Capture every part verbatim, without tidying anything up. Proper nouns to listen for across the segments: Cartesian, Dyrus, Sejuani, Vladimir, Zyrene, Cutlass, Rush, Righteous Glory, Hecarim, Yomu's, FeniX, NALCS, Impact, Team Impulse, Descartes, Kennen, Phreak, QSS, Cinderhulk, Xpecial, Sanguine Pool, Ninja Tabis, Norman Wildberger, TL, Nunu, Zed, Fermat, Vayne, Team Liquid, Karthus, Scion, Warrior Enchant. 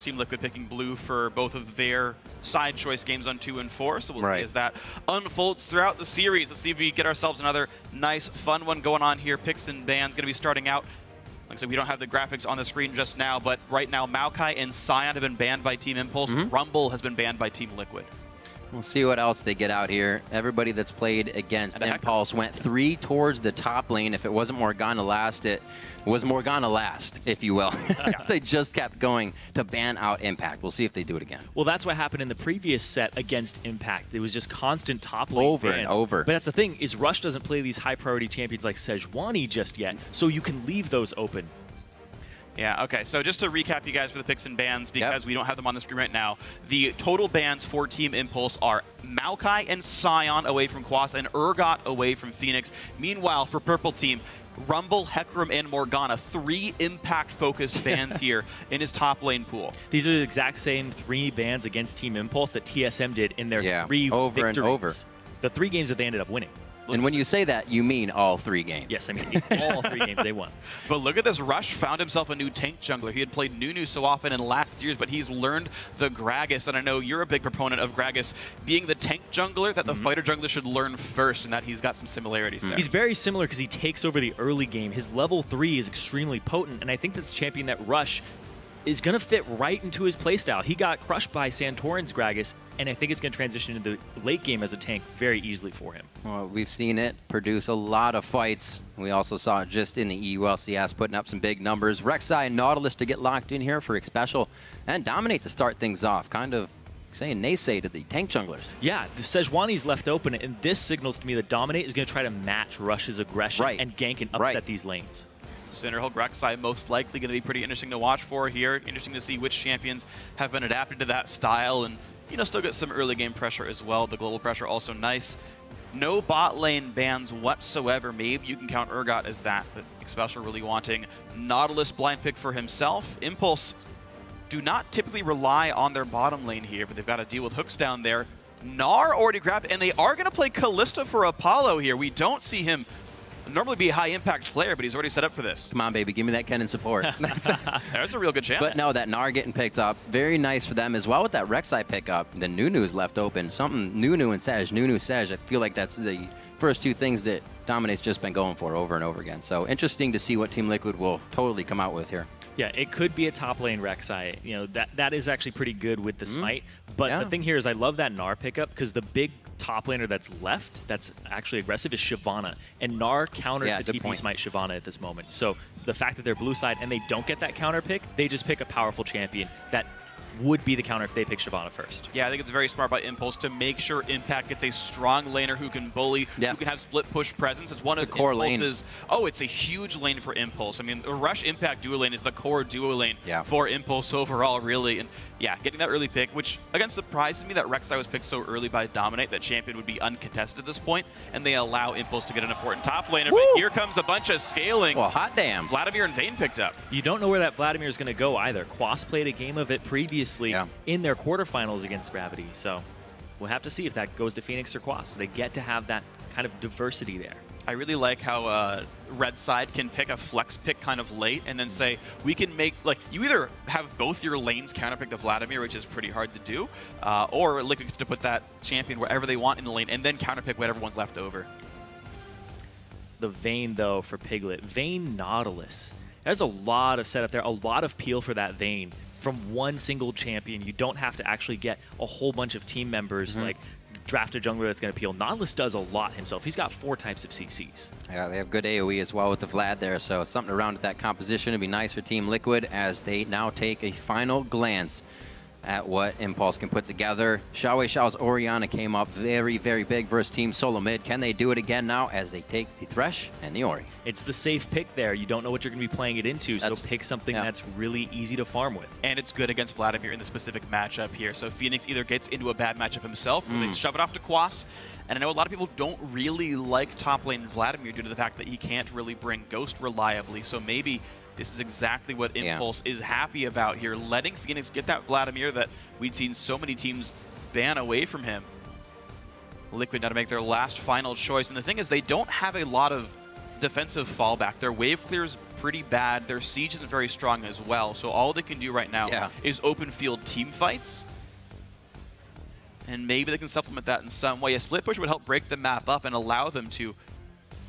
Team Liquid picking blue for both of their side choice games on two and four. So we'll right. see as that unfolds throughout the series. Let's see if we get ourselves another nice, fun one going on here. Picks and bans going to be starting out. Like I said, we don't have the graphics on the screen just now, but right now Maokai and Scion have been banned by Team Impulse. Mm-hmm. Rumble has been banned by Team Liquid. We'll see what else they get out here. Everybody that's played against Impulse went three towards the top lane. If it wasn't Morgana last, it was Morgana last, if you will. They just kept going to ban out Impact. We'll see if they do it again. Well, that's what happened in the previous set against Impact. It was just constant top lane over bans. and over. But that's the thing, is Rush doesn't play these high priority champions like Sejuani just yet, so you can leave those open. Yeah, okay, so just to recap you guys for the picks and bans, because yep. we don't have them on the screen right now, the total bans for Team Impulse are Maokai and Scion away from Quas and Urgot away from FeniX. Meanwhile, for Purple Team, Rumble, Hecarim, and Morgana, three Impact-focused bans here in his top lane pool. These are the exact same three bans against Team Impulse that T S M did in their yeah, three over victories. and over. The three games that they ended up winning. Look and when you say that, you mean all three games. Yes, I mean all three games they won. But look at this. Rush found himself a new tank jungler. He had played Nunu so often in last series, but he's learned the Gragas. And I know you're a big proponent of Gragas being the tank jungler that the mm-hmm. fighter jungler should learn first, and that he's got some similarities mm-hmm. there. He's very similar because he takes over the early game. His level three is extremely potent, and I think this champion that Rush is going to fit right into his playstyle. He got crushed by Santorin's Gragas, and I think it's going to transition into the late game as a tank very easily for him. Well, we've seen it produce a lot of fights. We also saw it just in the I W Will Dominate putting up some big numbers. Rek'Sai and Nautilus to get locked in here for Xpecial, and Dominate to start things off. Kind of saying naysay to the tank junglers. Yeah, the Sejuani's left open, and this signals to me that Dominate is going to try to match Rush's aggression right. and gank and upset right. these lanes. Center Hulk Rek'Sai most likely going to be pretty interesting to watch for here. Interesting to see which champions have been adapted to that style and, you know, still get some early game pressure as well. The global pressure also nice. No bot lane bans whatsoever. Maybe you can count Urgot as that, but Xpecial really wanting Nautilus blind pick for himself. Impulse do not typically rely on their bottom lane here, but they've got to deal with hooks down there. Gnar already grabbed, and they are going to play Kalista for Apollo here. We don't see him normally be a high-impact player, but he's already set up for this. Come on, baby. Give me that Kennen support. There's a real good chance. But no, that Gnar getting picked up, very nice for them as well with that Rek'Sai pickup. The Nunu is left open. Something Nunu and Sej, Nunu, Sej. I feel like that's the first two things that Dominate's just been going for over and over again. So interesting to see what Team Liquid will totally come out with here. Yeah, it could be a top lane Rek'Sai. You know, that, that is actually pretty good with the Smite. Mm, but yeah. the thing here is I love that Gnar pickup because the big top laner that's left that's actually aggressive is Shyvana. And Gnar counters yeah, the T P point. Smite Shyvana at this moment. So the fact that they're blue side and they don't get that counter pick, they just pick a powerful champion that would be the counter if they pick Shyvana first. Yeah, I think it's very smart by Impulse to make sure Impact gets a strong laner who can bully, yeah. who can have split push presence. It's one it's of the core Impulse's. Lane. Oh, it's a huge lane for Impulse. I mean, the Rush Impact duo lane is the core duo lane yeah. for Impulse overall, really. And yeah, getting that early pick, which again surprised me that Rek'Sai was picked so early by Dominate. That champion would be uncontested at this point, and they allow Impulse to get an important top laner. Woo! But here comes a bunch of scaling. Well, hot damn. Vladimir and Vayne picked up. You don't know where that Vladimir is going to go either. Quas played a game of it previously. Yeah. in their quarterfinals against Gravity. So we'll have to see if that goes to FeniX or Quas. They get to have that kind of diversity there. I really like how uh, Red Side can pick a flex pick kind of late and then say, we can make, like, you either have both your lanes counterpick the Vladimir, which is pretty hard to do, uh, or Liquid gets to put that champion wherever they want in the lane and then counterpick whatever one's left over. The Vayne, though, for Piglet. Vayne Nautilus. There's a lot of setup there, a lot of peel for that Vayne. From one single champion, you don't have to actually get a whole bunch of team members mm-hmm. like draft a jungler that's going to peel. Nautilus does a lot himself. He's got four types of C Cs. Yeah, they have good A O E as well with the Vlad there, so something around that composition would be nice for Team Liquid as they now take a final glance at what Impulse can put together. XiaoWeiXiao's Orianna came up very, very big versus Team SoloMid. Can they do it again now as they take the Thresh and the Ori? It's the safe pick there. You don't know what you're going to be playing it into, that's, so pick something yeah. that's really easy to farm with. And it's good against Vladimir in the specific matchup here. So FeniX either gets into a bad matchup himself, mm. or they shove it off to Quas. And I know a lot of people don't really like top lane Vladimir due to the fact that he can't really bring Ghost reliably, so maybe this is exactly what Impulse yeah. is happy about here, letting FeniX get that Vladimir that we'd seen so many teams ban away from him. Liquid now to make their last final choice. And the thing is, they don't have a lot of defensive fallback. Their wave clear is pretty bad. Their siege isn't very strong as well. So all they can do right now yeah. is open field team fights. And maybe they can supplement that in some way. A split push would help break the map up and allow them to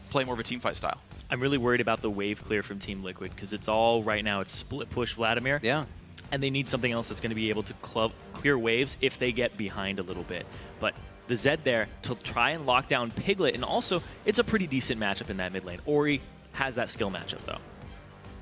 play more of a team fight style. I'm really worried about the wave clear from Team Liquid because it's all right now. It's split push Vladimir. Yeah. And they need something else that's going to be able to club, clear waves if they get behind a little bit. But the Zed there to try and lock down Piglet, and also it's a pretty decent matchup in that mid lane. Ori has that skill matchup though.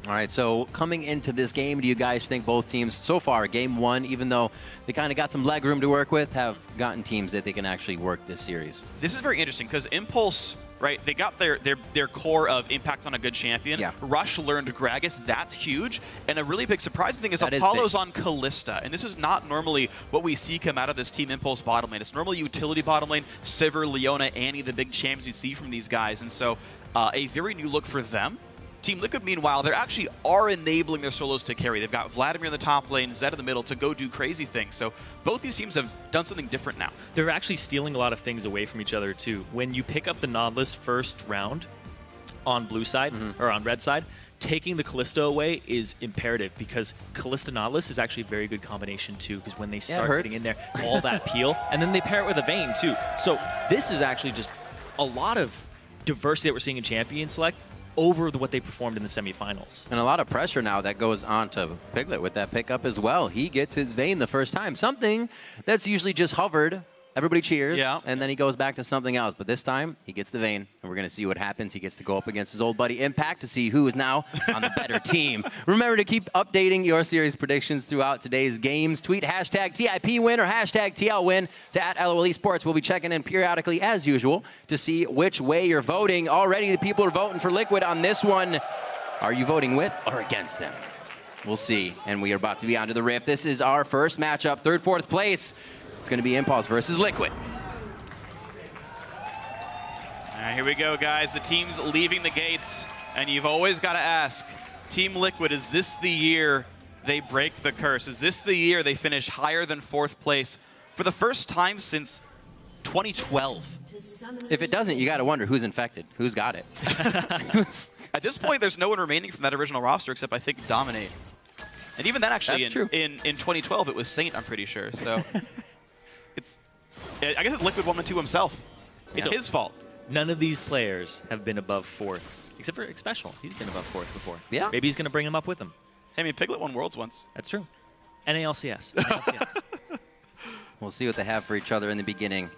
All right, so coming into this game, do you guys think both teams so far, game one, even though they kind of got some leg room to work with, have gotten teams that they can actually work this series? This is very interesting because Impulse, right, they got their, their, their core of Impact on a good champion. Yeah. Rush learned Gragas, that's huge. And a really big surprising thing is that Apollo's is on Kalista. And this is not normally what we see come out of this Team Impulse bottom lane. It's normally utility bottom lane, Sivir, Leona, Annie, the big champs you see from these guys. And so uh, a very new look for them. Team Liquid, meanwhile, they actually are enabling their solos to carry. They've got Vladimir in the top lane, Zed in the middle to go do crazy things. So both these teams have done something different now. They're actually stealing a lot of things away from each other, too. When you pick up the Nautilus first round on blue side, mm-hmm. or on red side, taking the Kalista away is imperative because Kalista Nautilus is actually a very good combination too, because when they start yeah, getting in there, all that peel, and then they pair it with a Vayne too. So this is actually just a lot of diversity that we're seeing in Champion Select over the, what they performed in the semifinals. And a lot of pressure now that goes on to Piglet with that pickup as well. He gets his Vayne the first time, something that's usually just hovered. Everybody cheers, yeah. and then he goes back to something else. But this time, he gets the Vayne, and we're going to see what happens. He gets to go up against his old buddy Impact to see who is now on the better team. Remember to keep updating your series predictions throughout today's games. Tweet hashtag T I P win or hashtag T L win to at L O L Esports. We'll be checking in periodically, as usual, to see which way you're voting. Already, the people are voting for Liquid on this one. Are you voting with or against them? We'll see. And we are about to be onto the Rift. This is our first matchup, third, fourth place. It's going to be Impulse versus Liquid. All right, here we go, guys. The team's leaving the gates, and you've always got to ask, Team Liquid, is this the year they break the curse? Is this the year they finish higher than fourth place for the first time since twenty twelve? If it doesn't, you got to wonder who's infected, who's got it. At this point, there's no one remaining from that original roster except, I think, Dominate. And even then, actually, in, in, in twenty twelve, it was Saint, I'm pretty sure. So. It's, I guess it's Liquid one and two himself. It's yeah. his fault. None of these players have been above fourth, except for Xpecial. He's been above fourth before. Yeah. Maybe he's going to bring him up with him. I mean, Piglet won Worlds once. That's true. N A L C S. N A L C S. We'll see what they have for each other in the beginning.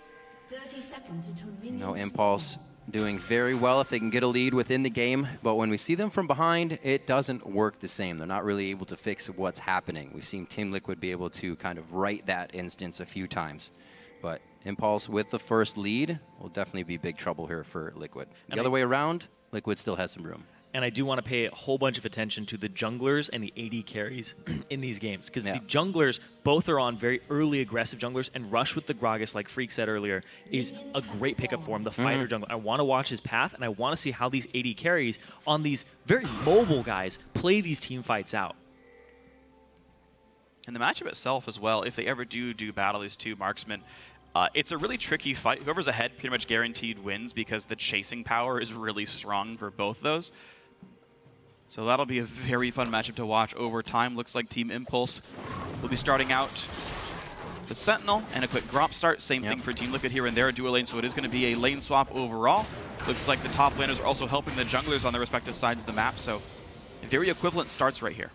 thirty seconds until no Impulse doing very well if they can get a lead within the game. But when we see them from behind, it doesn't work the same. They're not really able to fix what's happening. We've seen Team Liquid be able to kind of right that instance a few times. But Impulse with the first lead will definitely be big trouble here for Liquid. The I other mean, way around, Liquid still has some room. And I do want to pay a whole bunch of attention to the junglers and the A D carries in these games. Because yeah. the junglers, both are on very early aggressive junglers, and Rush with the Gragas, like Freak said earlier, is a great pickup for him, the fighter mm-hmm. jungler. I want to watch his path, and I want to see how these A D carries on these very mobile guys play these team fights out. And the matchup itself as well, if they ever do do battle these two marksmen, Uh, it's a really tricky fight. Whoever's ahead pretty much guaranteed wins because the chasing power is really strong for both those. So that'll be a very fun matchup to watch over time. Looks like Team Impulse will be starting out the Sentinel and a quick Gromp start. Same yep. thing for Team Liquid here and there, dual lane, so it is going to be a lane swap overall. Looks like the top laners are also helping the junglers on their respective sides of the map, so very equivalent starts right here.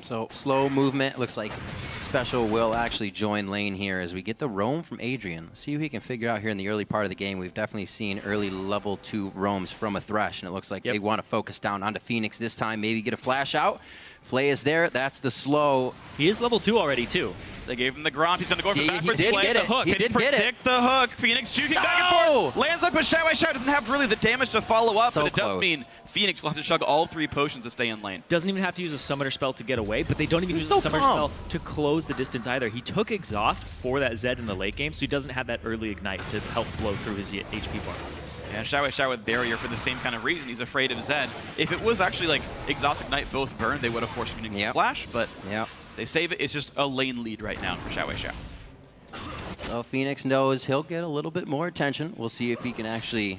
So slow movement, looks like Xpecial will actually join lane here as we get the roam from Adrian. See if he can figure out here in the early part of the game. We've definitely seen early level two roams from a Thresh, and it looks like yep. they want to focus down onto FeniX this time, maybe get a flash out. Flay is there, that's the slow. He is level two already too. They gave him the Gromp, he's gonna go for he, backwards he did play, get it. The hook. He did get it. Predict the hook, FeniX juking no! back and forth. Lands up, but XiaoWeiXiao doesn't have really the damage to follow up, so but it close. does mean FeniX will have to chug all three potions to stay in lane. Doesn't even have to use a summoner spell to get away, but they don't even he's use so a summoner calm. spell to close the distance either. He took exhaust for that Zed in the late game, so he doesn't have that early ignite to help blow through his H P bar. And XiaoWeiXiao with Barrier for the same kind of reason. He's afraid of Zed. If it was actually like Exhaust Ignite both burned, they would have forced FeniX yep. to flash, but yep. they save it. It's just a lane lead right now for XiaoWeiXiao. So So FeniX knows he'll get a little bit more attention. We'll see if he can actually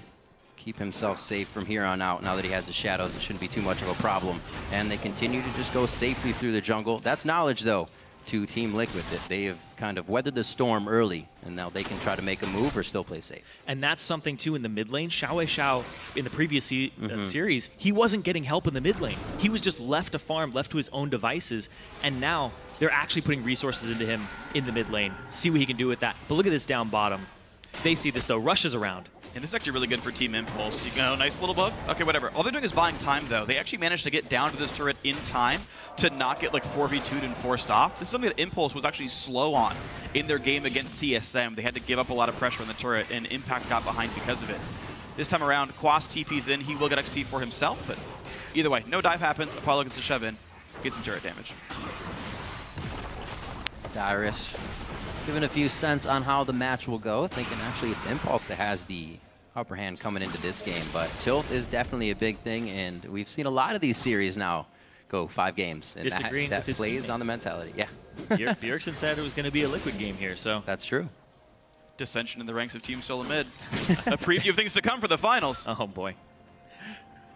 keep himself safe from here on out. Now that he has the shadows, it shouldn't be too much of a problem. And they continue to just go safely through the jungle. That's knowledge, though, to Team Liquid, that they have kind of weathered the storm early, and now they can try to make a move or still play safe. And that's something, too, in the mid lane. XiaoWeiXiao, in the previous se mm-hmm. uh, series, he wasn't getting help in the mid lane. He was just left to farm, left to his own devices, and now they're actually putting resources into him in the mid lane. See what he can do with that. But look at this down bottom. They see this, though. Rush is around. And this is actually really good for Team Impulse. You go, nice little buff. Okay, whatever. All they're doing is buying time, though. They actually managed to get down to this turret in time to not get, like, four v two'd and forced off. This is something that Impulse was actually slow on in their game against T S M. They had to give up a lot of pressure on the turret, and Impact got behind because of it. This time around, Quas T P's in. He will get X P for himself, but either way, no dive happens. Apollo gets to shove in, get some turret damage. Dyrus giving a few cents on how the match will go, thinking actually it's Impulse that has the upper hand coming into this game. But tilt is definitely a big thing, and we've seen a lot of these series now go five games. And Disagreeing that, that with plays on the mentality, yeah. Bjergsen said it was going to be a Liquid game here, so. That's true. Dissension in the ranks of Team SoloMid. A preview of things to come for the finals. Oh, boy.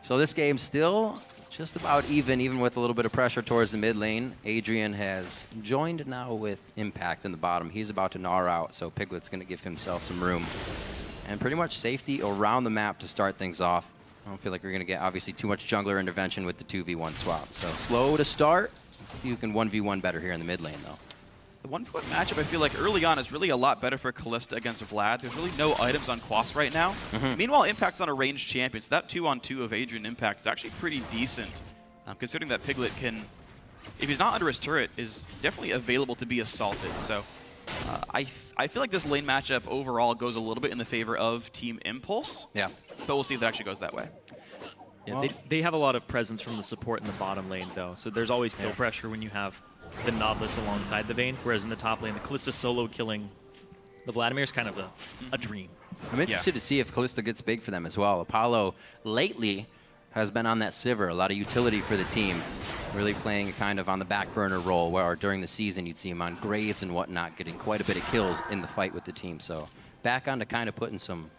So this game's still just about even, even with a little bit of pressure towards the mid lane. Adrian has joined now with Impact in the bottom. He's about to Gnar out, so Piglet's going to give himself some room. And pretty much safety around the map to start things off. I don't feel like we're going to get, obviously, too much jungler intervention with the two v one swap. So slow to start. You can one v one better here in the mid lane, though. The one v one matchup, I feel like, early on is really a lot better for Kalista against Vlad. There's really no items on Quas right now. Mm-hmm. Meanwhile, Impact's on a ranged champion, so that two on two of Adrian Impact is actually pretty decent, um, considering that Piglet can, if he's not under his turret, is definitely available to be assaulted. So uh, I, th I feel like this lane matchup overall goes a little bit in the favor of Team Impulse. Yeah. But we'll see if it actually goes that way. Yeah, well, they, they have a lot of presence from the support in the bottom lane, though, so there's always kill yeah. pressure when you have the Nautilus alongside the Vayne, whereas in the top lane, the Kalista solo killing the Vladimir is kind of a, a dream. I'm interested yeah. to see if Kalista gets big for them as well. Apollo lately has been on that Sivir, a lot of utility for the team, really playing kind of on the back burner role, where during the season you'd see him on Graves and whatnot, getting quite a bit of kills in the fight with the team. So back on to kind of putting some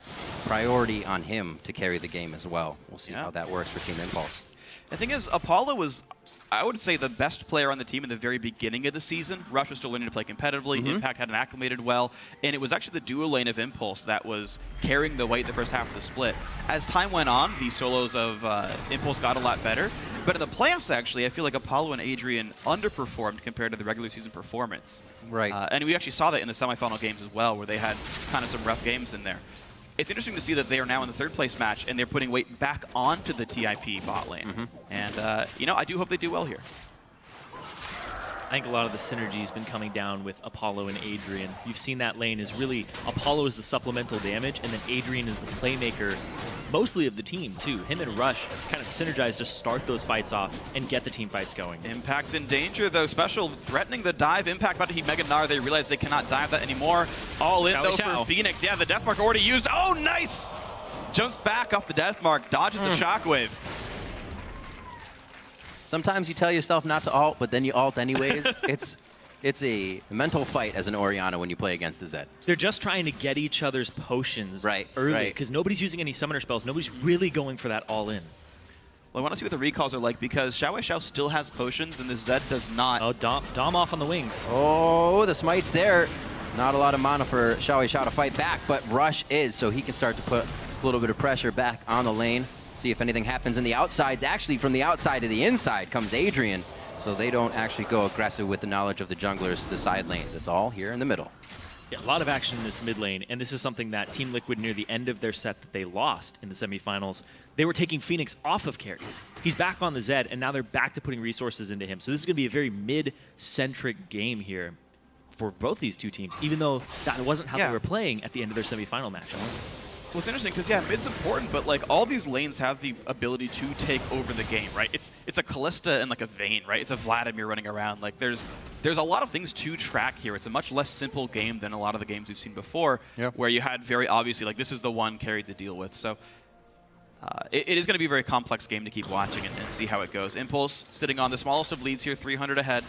priority on him to carry the game as well. We'll see yeah. how that works for Team Impulse. The thing is, Apollo was, I would say, the best player on the team in the very beginning of the season. Rush was still learning to play competitively. Mm-hmm. Impact hadn't acclimated well. And it was actually the duo lane of Impulse that was carrying the weight the first half of the split. As time went on, the solos of uh, Impulse got a lot better. But in the playoffs, actually, I feel like Apollo and Adrian underperformed compared to the regular season performance. Right. Uh, and we actually saw that in the semifinal games as well, where they had kind of some rough games in there. It's interesting to see that they are now in the third place match, and they're putting weight back onto the T I P bot lane. Mm-hmm. And, uh, you know, I do hope they do well here. I think a lot of the synergy has been coming down with Apollo and Adrian. You've seen that lane is really, Apollo is the supplemental damage, and then Adrian is the playmaker, mostly of the team, too. Him and Rush kind of synergize to start those fights off and get the team fights going. Impact's in danger, though. Special threatening the dive. Impact about to heat Mega Gnar. They realize they cannot dive that anymore. All in, though, for FeniX. Yeah, the death mark already used. Oh, nice! Jumps back off the death mark, dodges mm. the shockwave. Sometimes you tell yourself not to ult, but then you ult anyways. it's it's a mental fight as an Orianna when you play against the Zed. They're just trying to get each other's potions right, early, because right. nobody's using any summoner spells. Nobody's really going for that all-in. Well, I want to see what the recalls are like, because XiaoWeiXiao still has potions, and the Zed does not. Oh, Dom, Dom off on the wings. Oh, the smite's there. Not a lot of mana for XiaoWeiXiao to fight back, but Rush is, so he can start to put a little bit of pressure back on the lane. See if anything happens in the outsides. Actually, from the outside to the inside comes Adrian, so they don't actually go aggressive with the knowledge of the junglers to the side lanes. It's all here in the middle. Yeah, a lot of action in this mid lane, and this is something that Team Liquid, near the end of their set that they lost in the semifinals, they were taking FeniX off of carries. He's back on the Zed, and now they're back to putting resources into him. So this is going to be a very mid-centric game here for both these two teams, even though that wasn't how yeah. they were playing at the end of their semifinal matchups. Well, it's interesting because, yeah, mid's important, but, like, all these lanes have the ability to take over the game, right? It's it's a Kalista and, like, a Vayne, right? It's a Vladimir running around. Like, there's there's a lot of things to track here. It's a much less simple game than a lot of the games we've seen before, yep. where you had very obviously, like, this is the one carry to deal with. So uh, it, it is going to be a very complex game to keep watching and, and see how it goes. Impulse sitting on the smallest of leads here, three hundred ahead.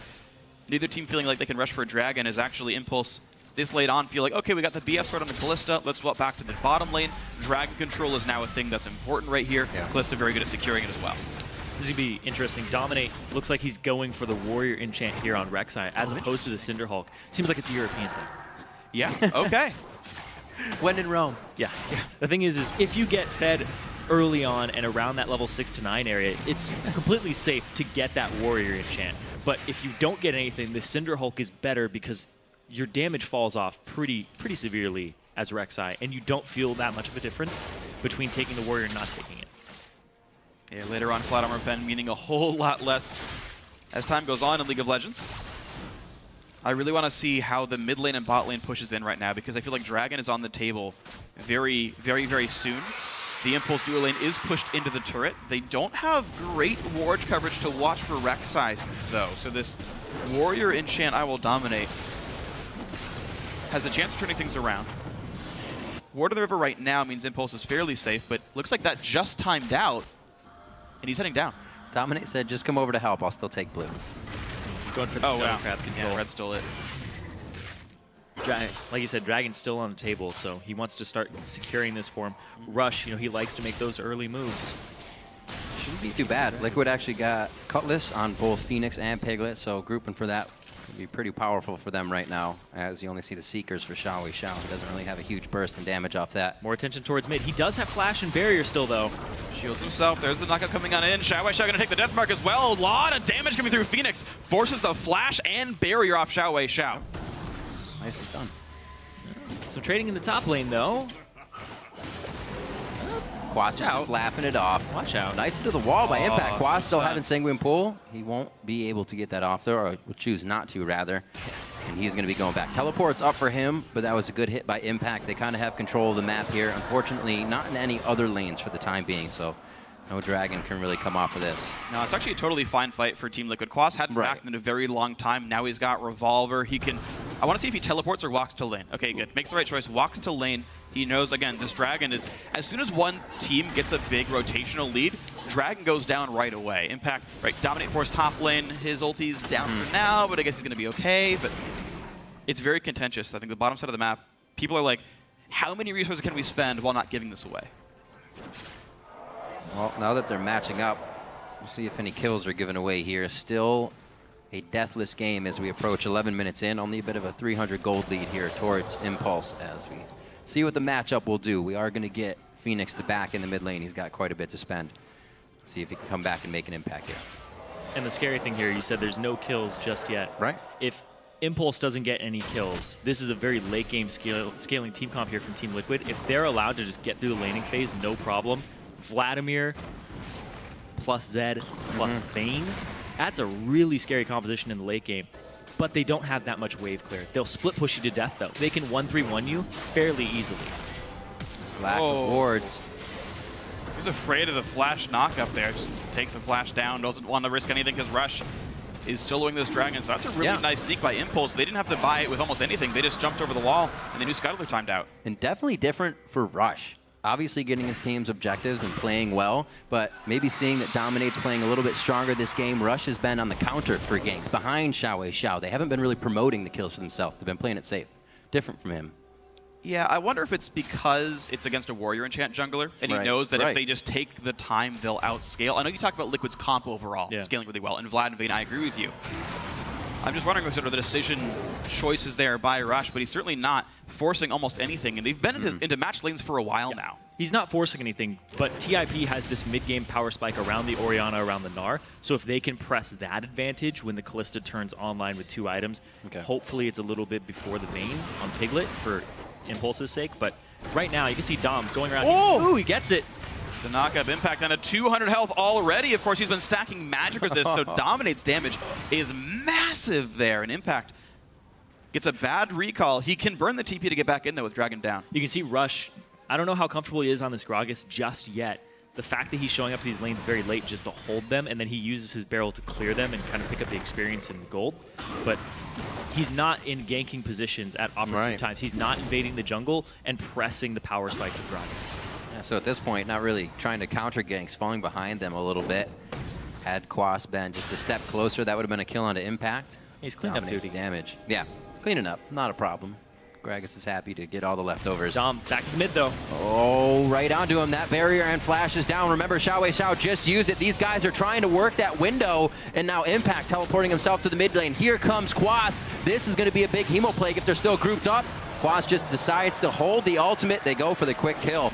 Neither team feeling like they can rush for a dragon, is actually Impulse this late on feel like, okay, we got the B S sword on the Kalista, let's swap back to the bottom lane. Dragon control is now a thing that's important right here. Yeah. Kalista very good at securing it as well. This is going to be interesting. Dominate looks like he's going for the Warrior Enchant here on Rek'Sai as oh, opposed to the Cinderhulk. Seems like it's a European thing. Yeah, okay. When in Rome. Yeah. yeah. The thing is, is if you get fed early on and around that level six to nine area, it's completely safe to get that Warrior Enchant. But if you don't get anything, the Cinderhulk is better because your damage falls off pretty pretty severely as Rek'Sai, and you don't feel that much of a difference between taking the Warrior and not taking it. Yeah, later on, Flat Armor Ben meaning a whole lot less as time goes on in League of Legends. I really want to see how the mid lane and bot lane pushes in right now because I feel like Dragon is on the table very, very, very soon. The Impulse dual lane is pushed into the turret. They don't have great ward coverage to watch for Rek'Sai though, so this Warrior Enchant IWillDominate has a chance of turning things around. Ward of the River right now means Impulse is fairly safe, but looks like that just timed out. And he's heading down. Dominate said, just come over to help. I'll still take blue. He's going for the oh, wow. crab control. Yeah, Red stole it. Dragon, like you said, Dragon's still on the table, so he wants to start securing this for him. Rush, you know, he likes to make those early moves. Shouldn't be too bad. Liquid actually got Cutlass on both FeniX and Piglet, so grouping for that would be pretty powerful for them right now, as you only see the Seekers for XiaoWeiXiao. He doesn't really have a huge burst in damage off that. More attention towards mid. He does have Flash and Barrier still, though. Shields himself. There's the knockout coming on in. XiaoWeiXiao going to take the death mark as well. A lot of damage coming through. FeniX forces the Flash and Barrier off XiaoWeiXiao. Nicely done. Some trading in the top lane, though. Quas just laughing it off. Watch out. Nice to the wall by oh, Impact. Quas still having Sanguine Pool. He won't be able to get that off there, or will choose not to, rather. And he's going to be going back. Teleport's up for him, but that was a good hit by Impact. They kind of have control of the map here. Unfortunately, not in any other lanes for the time being, so no Dragon can really come off of this. No, it's actually a totally fine fight for Team Liquid. Quas hadn't right. backed in a very long time. Now he's got Revolver. He can... I want to see if he teleports or walks to lane. Okay, good. Makes the right choice. Walks to lane. He knows, again, this Dragon is... As soon as one team gets a big rotational lead, Dragon goes down right away. Impact, right, Dominate force top lane. His ulti's down mm. for now, but I guess he's going to be okay. But it's very contentious. I think the bottom side of the map, people are like, how many resources can we spend while not giving this away? Well, now that they're matching up, we'll see if any kills are given away here. Still a deathless game as we approach eleven minutes in. Only a bit of a three hundred gold lead here towards Impulse as we see what the matchup will do. We are going to get FeniX to back in the mid lane. He's got quite a bit to spend. See if he can come back and make an impact here. And the scary thing here, you said there's no kills just yet. Right. If Impulse doesn't get any kills, this is a very late game scale, scaling team comp here from Team Liquid. If they're allowed to just get through the laning phase, no problem. Vladimir plus Zed plus mm-hmm. Vayne. That's a really scary composition in the late game, but they don't have that much wave clear. They'll split push you to death, though. They can one three one you fairly easily. Lack Whoa. of wards. He's afraid of the Flash knock up there. Just takes a Flash down, doesn't want to risk anything because Rush is soloing this Dragon. So that's a really yeah. nice sneak by Impulse. They didn't have to buy it with almost anything. They just jumped over the wall, and they knew Scuttler timed out. And definitely different for Rush. Obviously getting his team's objectives and playing well, but maybe seeing that Dominate's playing a little bit stronger this game. Rush has been on the counter for ganks behind XiaoWeiXiao. They haven't been really promoting the kills for themselves. They've been playing it safe. Different from him. Yeah, I wonder if it's because it's against a Warrior Enchant jungler, and right. he knows that right. if they just take the time, they'll outscale. I know you talk about Liquid's comp overall, yeah. scaling really well, and Vlad and Vayne, I agree with you. I'm just wondering what sort of the decision choices there by Rush, but he's certainly not forcing almost anything, and they've been into, mm. into match lanes for a while yeah. now. He's not forcing anything, but T I P has this mid-game power spike around the Orianna, around the Gnar, so if they can press that advantage when the Kalista turns online with two items, okay. hopefully it's a little bit before the Vayne on Piglet for Impulse's sake, but right now you can see Dom going around. Oh! Ooh, he gets it! The knock-up Impact on a two hundred health already. Of course, he's been stacking magic resist, so Dominate's damage is massive there. And Impact gets a bad recall. He can burn the T P to get back in, though, with Dragon down. You can see Rush. I don't know how comfortable he is on this Gragas just yet. The fact that he's showing up to these lanes very late just to hold them, and then he uses his barrel to clear them and kind of pick up the experience and gold. But he's not in ganking positions at opportune right. times. He's not invading the jungle and pressing the power spikes of Gragas. So at this point, not really trying to counter ganks, falling behind them a little bit. Had Quas been just a step closer, that would have been a kill onto Impact. He's cleaning up duty damage. Yeah, cleaning up, not a problem. Gragas is happy to get all the leftovers. Dom back to mid though. Oh, right onto him. That barrier and flash is down. Remember, XiaoWeiXiao just used it. These guys are trying to work that window, and now Impact teleporting himself to the mid lane. Here comes Quas. This is going to be a big hemo plague if they're still grouped up. Quas just decides to hold the ultimate. They go for the quick kill.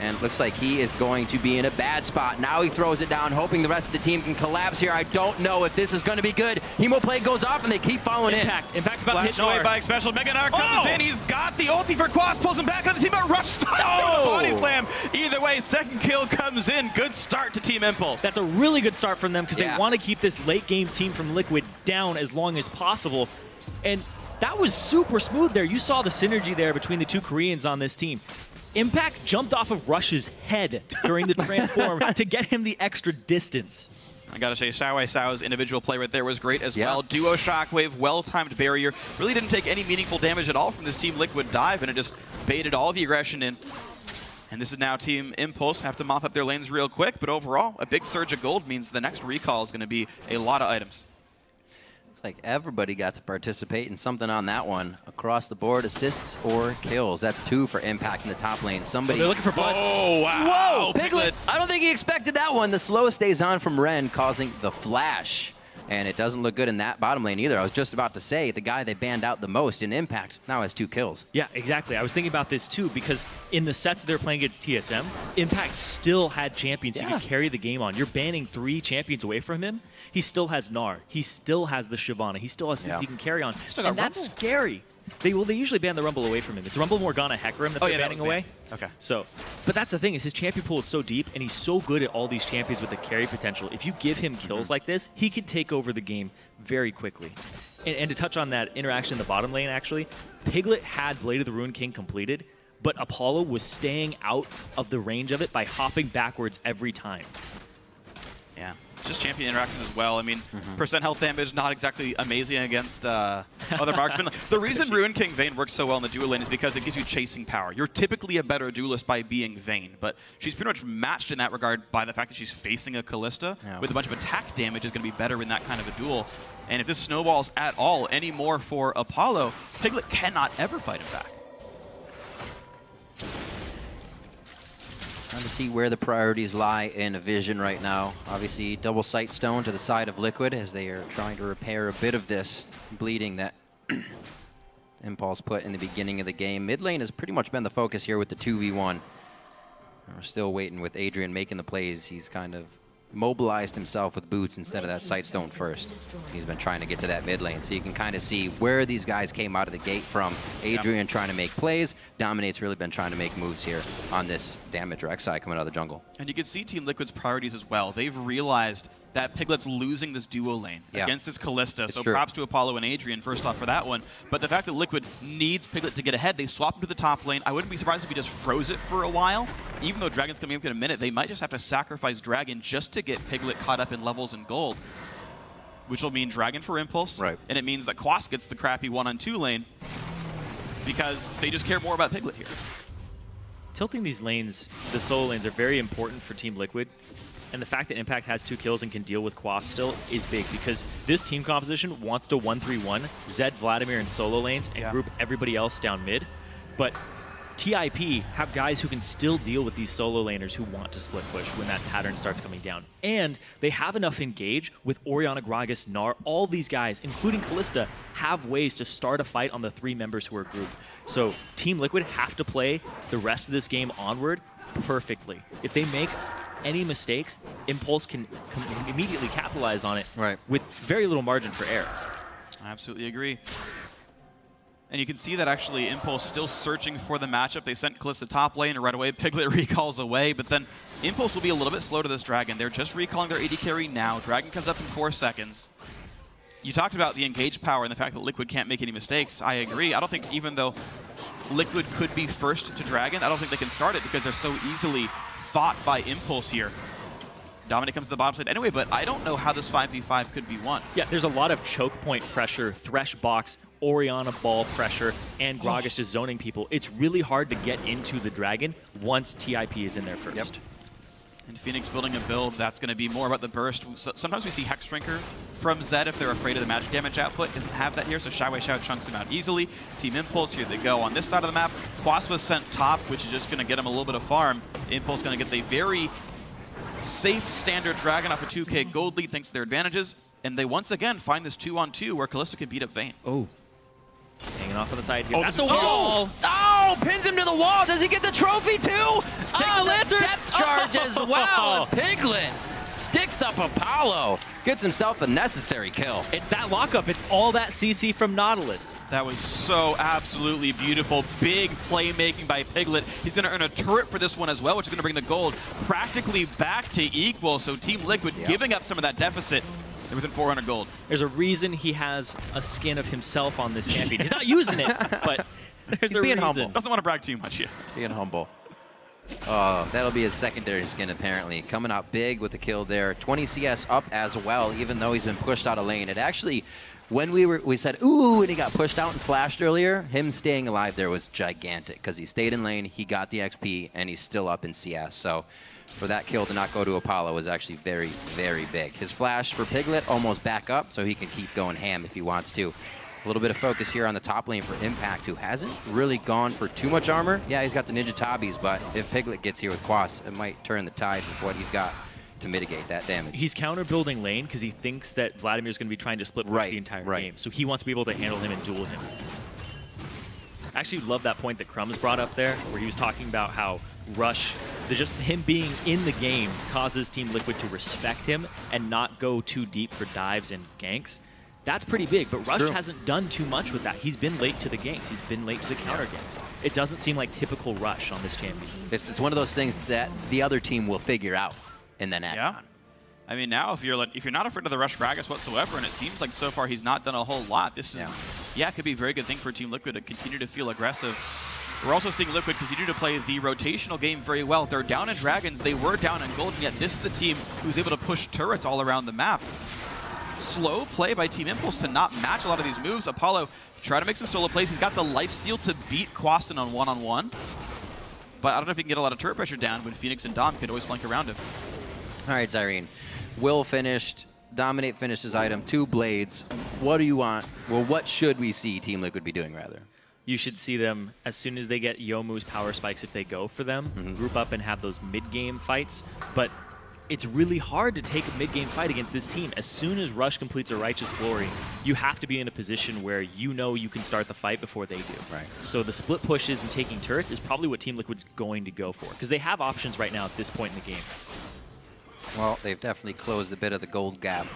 And it looks like he is going to be in a bad spot. Now he throws it down, hoping the rest of the team can collapse here. I don't know if this is going to be good. Hemo play goes off, and they keep following Impact. in. Impact's about to hit away by Xpecial. Gnar comes oh. in. He's got the ulti for Quas. Pulls him back on the team. But Rush starts oh. through the body slam. Either way, second kill comes in. Good start to Team Impulse. That's a really good start from them because yeah. they want to keep this late-game team from Liquid down as long as possible. And that was super smooth there. You saw the synergy there between the two Koreans on this team. Impact jumped off of Rush's head during the transform to get him the extra distance. I gotta say, XiaoWeiXiao's individual play right there was great as yeah. well. Duo Shockwave, well-timed barrier. Really didn't take any meaningful damage at all from this Team Liquid dive, and it just baited all the aggression in. And this is now Team Impulse. Have to mop up their lanes real quick, but overall, a big surge of gold means the next recall is gonna be a lot of items. Like everybody got to participate in something on that one. Across the board, assists or kills. That's two for Impact in the top lane. Somebody. Oh, they're looking for blood. Oh, wow. Whoa, Piglet. Piglet. I don't think he expected that one. The slow stays on from Ren, causing the flash. And it doesn't look good in that bottom lane either. I was just about to say, the guy they banned out the most in Impact now has two kills. Yeah, exactly. I was thinking about this too, because in the sets they're playing against T S M, Impact still had champions yeah. he could carry the game on. You're banning three champions away from him. He still has Gnar. He still has the Shyvana. He still has things yeah. he can carry on. Still got and Rumble. That's scary. They well, they usually ban the Rumble away from him. It's Rumble, Morgana, Hecarim that oh, they're yeah, banning that away. Okay. So, but that's the thing is his champion pool is so deep, and he's so good at all these champions with the carry potential. If you give him kills mm-hmm. like this, he could take over the game very quickly. And, and to touch on that interaction in the bottom lane, actually, Piglet had Blade of the Ruined King completed, but Apollo was staying out of the range of it by hopping backwards every time. Yeah. Just champion interaction as well. I mean, mm-hmm. percent health damage, not exactly amazing against uh, other marksmen. The reason Ruin King Vayne works so well in the duel lane is because it gives you chasing power. You're typically a better duelist by being Vayne, but she's pretty much matched in that regard by the fact that she's facing a Kalista yeah. with a bunch of attack damage is going to be better in that kind of a duel. And if this snowballs at all anymore for Apollo, Piglet cannot ever fight him back. Trying to see where the priorities lie in Vision right now. Obviously, double sight stone to the side of Liquid as they are trying to repair a bit of this bleeding that Impulse put in the beginning of the game. Mid lane has pretty much been the focus here with the two v one. We're still waiting with Adrian making the plays. He's kind of mobilized himself with boots instead of that sight stone first. He's been trying to get to that mid lane, so you can kind of see where these guys came out of the gate from. Adrian yeah. trying to make plays. Dominate's really been trying to make moves here on this damage. Rek'Sai coming out of the jungle. And you can see Team Liquid's priorities as well. They've realized that Piglet's losing this duo lane yeah. against this Kalista. It's so true. Props to Apollo and Adrian, first off, for that one. But the fact that Liquid needs Piglet to get ahead, they swap him to the top lane. I wouldn't be surprised if he just froze it for a while. Even though Dragon's coming up in a minute, they might just have to sacrifice Dragon just to get Piglet caught up in levels and gold, which will mean Dragon for Impulse. Right. And it means that Quas gets the crappy one-on-two lane because they just care more about Piglet here. Tilting these lanes, the solo lanes, are very important for Team Liquid. And the fact that Impact has two kills and can deal with Quas still is big because this team composition wants to one three one Zed, Vladimir, and solo lanes and yeah. group everybody else down mid. But T I P have guys who can still deal with these solo laners who want to split push when that pattern starts coming down. And they have enough engage with Orianna, Gragas, Gnar. All these guys, including Kalista, have ways to start a fight on the three members who are grouped. So Team Liquid have to play the rest of this game onward perfectly. If they make any mistakes, Impulse can immediately capitalize on it right. with very little margin for error. I absolutely agree. And you can see that actually Impulse still searching for the matchup. They sent Kalista top lane, and right away Piglet recalls away, but then Impulse will be a little bit slow to this Dragon. They're just recalling their A D carry now. Dragon comes up in four seconds. You talked about the engage power and the fact that Liquid can't make any mistakes. I agree. I don't think even though Liquid could be first to Dragon, I don't think they can start it because they're so easily fought by Impulse here. Dominate comes to the bottom side anyway, but I don't know how this five v five could be won. Yeah, there's a lot of choke point pressure, Thresh box, Orianna ball pressure, and Gragas oh. just zoning people. It's really hard to get into the Dragon once T I P is in there first. Yep. And FeniX building a build that's going to be more about the burst. So sometimes we see Hex Shrinker from Zed if they're afraid of the magic damage output. Doesn't have that here, so XiaoWeiXiao chunks him out easily. Team Impulse, here they go. On this side of the map, Quas was sent top, which is just going to get him a little bit of farm. Impulse going to get the very safe standard Dragon off a two K gold lead thanks to their advantages. And they once again find this two on two where Kalista can beat up Vayne. Oh. Hanging off on the side here. Oh, that's a wall! Oh! Oh! Pins him to the wall! Does he get the trophy too? Oh, that's a depth charge as well! Piglet sticks up Apollo. Gets himself a necessary kill. It's that lockup. It's all that C C from Nautilus. That was so absolutely beautiful. Big playmaking by Piglet. He's going to earn a turret for this one as well, which is going to bring the gold practically back to equal. So Team Liquid yep. giving up some of that deficit. They're within four hundred gold. There's a reason he has a skin of himself on this champion. He's not using it, but there's He's a being reason. Humble. Doesn't want to brag too much yet. Being humble. Oh, that'll be his secondary skin, apparently. Coming out big with the kill there. twenty C S up as well, even though he's been pushed out of lane. It actually, when we were, we said, ooh, and he got pushed out and flashed earlier, him staying alive there was gigantic, because he stayed in lane, he got the X P, and he's still up in C S. So for that kill to not go to Apollo was actually very, very big. His flash for Piglet almost back up, so he can keep going ham if he wants to. A little bit of focus here on the top lane for Impact, who hasn't really gone for too much armor. Yeah, he's got the Ninja Tabis, but if Piglet gets here with Quas, it might turn the tides of what he's got to mitigate that damage. He's counter-building lane because he thinks that Vladimir's going to be trying to split right, the entire right. game, so he wants to be able to handle him and duel him. I actually love that point that Crumbs brought up there, where he was talking about how Rush, just him being in the game, causes Team Liquid to respect him and not go too deep for dives and ganks. That's pretty big, but it's Rush true. hasn't done too much with that. He's been late to the ganks. He's been late to the counter ganks. It doesn't seem like typical Rush on this champion. It's, it's one of those things that the other team will figure out and then add yeah. on. I mean, now if you're like, if you're not afraid of the Rush Gragas whatsoever, and it seems like so far he's not done a whole lot, this is, yeah, yeah it could be a very good thing for Team Liquid to continue to feel aggressive. We're also seeing Liquid continue to play the rotational game very well. They're down in Dragons, they were down in Gold, and yet this is the team who's able to push turrets all around the map. Slow play by Team Impulse to not match a lot of these moves. Apollo try to make some solo plays. He's got the lifesteal to beat Quasin on one-on-one. But I don't know if he can get a lot of turret pressure down when FeniX and Dom could always flank around him. All right, Zyrene. Will finished. Dominate finishes item. Two blades. What do you want? Well, what should we see Team Liquid be doing, rather? You should see them, as soon as they get Yomu's power spikes, if they go for them, mm-hmm. group up and have those mid-game fights. But it's really hard to take a mid-game fight against this team. As soon as Rush completes a Righteous Glory, you have to be in a position where you know you can start the fight before they do. Right. So the split pushes and taking turrets is probably what Team Liquid's going to go for, because they have options right now at this point in the game. Well, they've definitely closed a bit of the gold gap